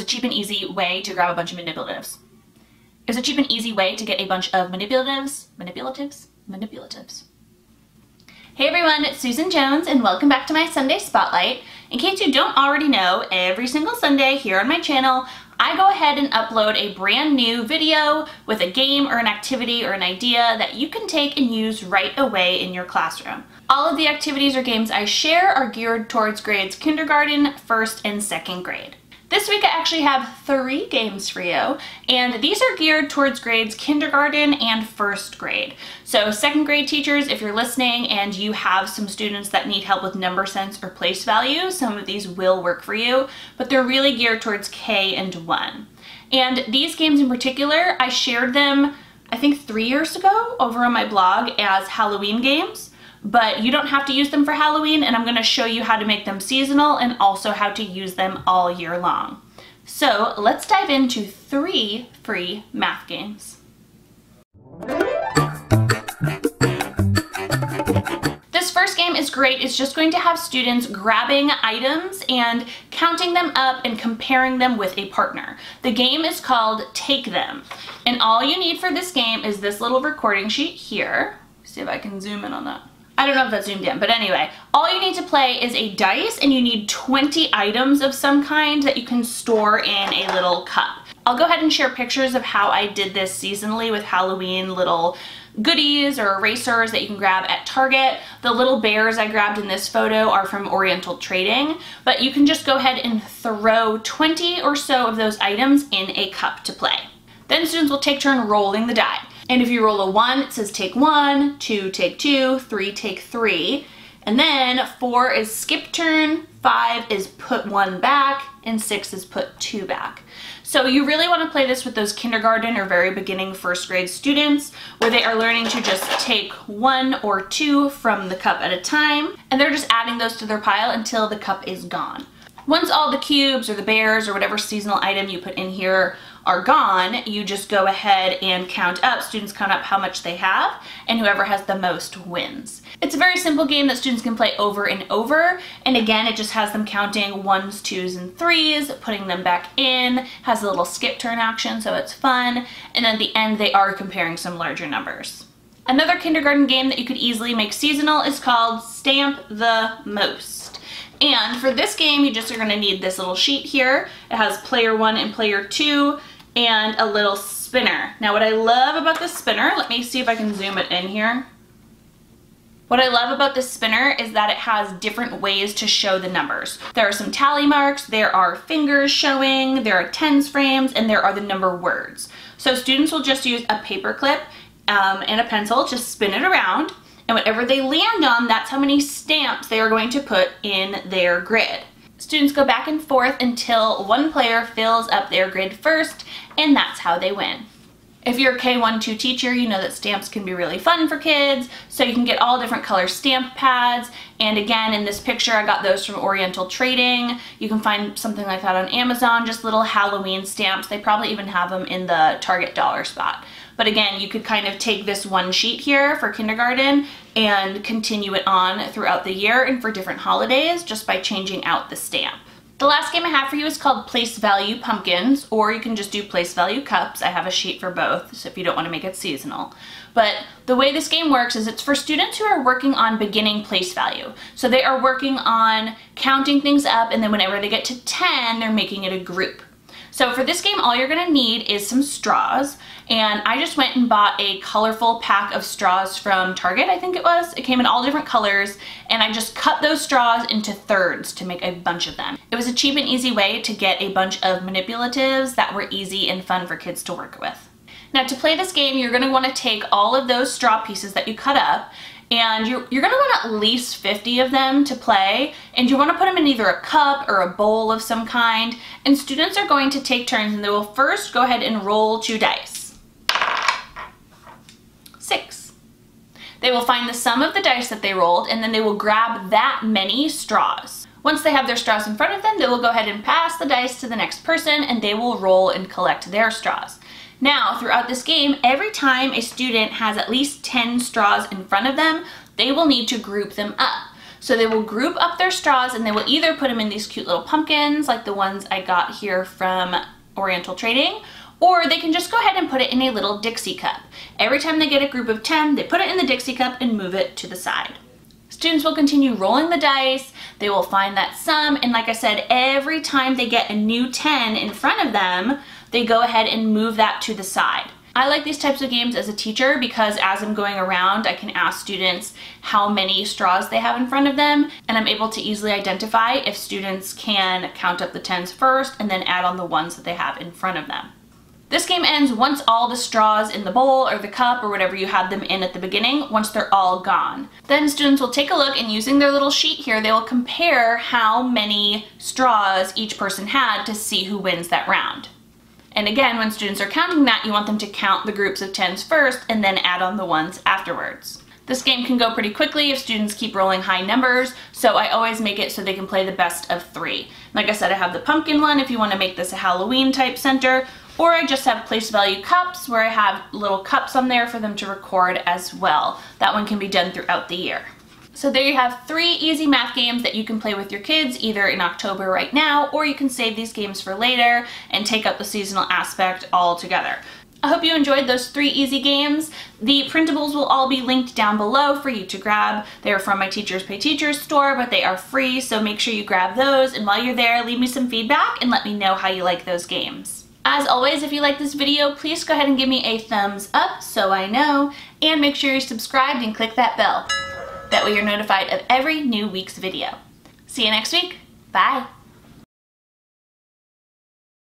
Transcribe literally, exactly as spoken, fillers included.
a cheap and easy way to grab a bunch of manipulatives. It's a cheap and easy way to get a bunch of manipulatives, manipulatives, manipulatives. Hey everyone, it's Susan Jones and welcome back to my Sunday Spotlight. In case you don't already know, every single Sunday here on my channel, I go ahead and upload a brand new video with a game or an activity or an idea that you can take and use right away in your classroom. All of the activities or games I share are geared towards grades kindergarten, first, and second grade. This week I actually have three games for you, and these are geared towards grades kindergarten and first grade. So second grade teachers, if you're listening and you have some students that need help with number sense or place value, some of these will work for you, but they're really geared towards K and one. And these games in particular, I shared them, I think three years ago over on my blog as Halloween games. But you don't have to use them for Halloween, and I'm going to show you how to make them seasonal and also how to use them all year long. So let's dive into three free math games. This first game is great. It's just going to have students grabbing items and counting them up and comparing them with a partner. The game is called Take Them, and all you need for this game is this little recording sheet here. Let's see if I can zoom in on that. I don't know if that's zoomed in, but anyway, all you need to play is a dice and you need twenty items of some kind that you can store in a little cup. I'll go ahead and share pictures of how I did this seasonally with Halloween little goodies or erasers that you can grab at Target. The little bears I grabbed in this photo are from Oriental Trading, but you can just go ahead and throw twenty or so of those items in a cup to play. Then students will take turn rolling the die. And if you roll a one, it says take one, two, take two, three, take three. And then four is skip turn, five is put one back, and six is put two back. So you really want to play this with those kindergarten or very beginning first grade students, where they are learning to just take one or two from the cup at a time, and they're just adding those to their pile until the cup is gone. Once all the cubes or the bears or whatever seasonal item you put in here are gone, you just go ahead and count up. Students count up how much they have, and whoever has the most wins. It's a very simple game that students can play over and over, and again, it just has them counting ones, twos, and threes, putting them back in, has a little skip turn action, so it's fun, and at the end, they are comparing some larger numbers. Another kindergarten game that you could easily make seasonal is called Stamp the Most. And for this game, you just are going to need this little sheet here. It has player one and player two and a little spinner. Now what I love about this spinner, let me see if I can zoom it in here. What I love about this spinner is that it has different ways to show the numbers. There are some tally marks, there are fingers showing, there are tens frames, and there are the number words. So students will just use a paper clip um, and a pencil, just spin it around. And whatever they land on, that's how many stamps they are going to put in their grid. Students go back and forth until one player fills up their grid first, and that's how they win. If you're a K one two teacher, you know that stamps can be really fun for kids, so you can get all different color stamp pads. And again, in this picture, I got those from Oriental Trading. You can find something like that on Amazon, just little Halloween stamps. They probably even have them in the Target dollar spot. But again, you could kind of take this one sheet here for kindergarten and continue it on throughout the year and for different holidays just by changing out the stamp. The last game I have for you is called Place Value Pumpkins, or you can just do Place Value Cups. I have a sheet for both, so if you don't want to make it seasonal. But the way this game works is it's for students who are working on beginning place value. So they are working on counting things up, and then whenever they get to ten, they're making it a group. So for this game, all you're going to need is some straws, and I just went and bought a colorful pack of straws from Target, I think it was. It came in all different colors, and I just cut those straws into thirds to make a bunch of them. It was a cheap and easy way to get a bunch of manipulatives that were easy and fun for kids to work with. Now to play this game, you're going to want to take all of those straw pieces that you cut up, and you're, you're going to want at least fifty of them to play, and you want to put them in either a cup or a bowl of some kind, and students are going to take turns, and they will first go ahead and roll two dice. Six. They will find the sum of the dice that they rolled, and then they will grab that many straws. Once they have their straws in front of them, they will go ahead and pass the dice to the next person, and they will roll and collect their straws. Now, throughout this game, every time a student has at least ten straws in front of them, they will need to group them up. So they will group up their straws and they will either put them in these cute little pumpkins like the ones I got here from Oriental Trading, or they can just go ahead and put it in a little Dixie cup. Every time they get a group of ten, they put it in the Dixie cup and move it to the side. Students will continue rolling the dice, they will find that sum, and like I said, every time they get a new ten in front of them, they go ahead and move that to the side. I like these types of games as a teacher because as I'm going around, I can ask students how many straws they have in front of them, and I'm able to easily identify if students can count up the tens first and then add on the ones that they have in front of them. This game ends once all the straws in the bowl or the cup or whatever you had them in at the beginning, once they're all gone. Then students will take a look and using their little sheet here, they will compare how many straws each person had to see who wins that round. And again, when students are counting that, you want them to count the groups of tens first and then add on the ones afterwards. This game can go pretty quickly if students keep rolling high numbers, so I always make it so they can play the best of three. Like I said, I have the pumpkin one if you want to make this a Halloween type center, or I just have place value cups where I have little cups on there for them to record as well. That one can be done throughout the year. So there you have three easy math games that you can play with your kids either in October right now, or you can save these games for later and take up the seasonal aspect altogether. I hope you enjoyed those three easy games. The printables will all be linked down below for you to grab. They're from my Teachers Pay Teachers store, but they are free, so make sure you grab those. And while you're there, leave me some feedback and let me know how you like those games. As always, if you like this video, please go ahead and give me a thumbs up so I know, and make sure you're subscribed and click that bell. That way you're notified of every new week's video. See you next week. Bye.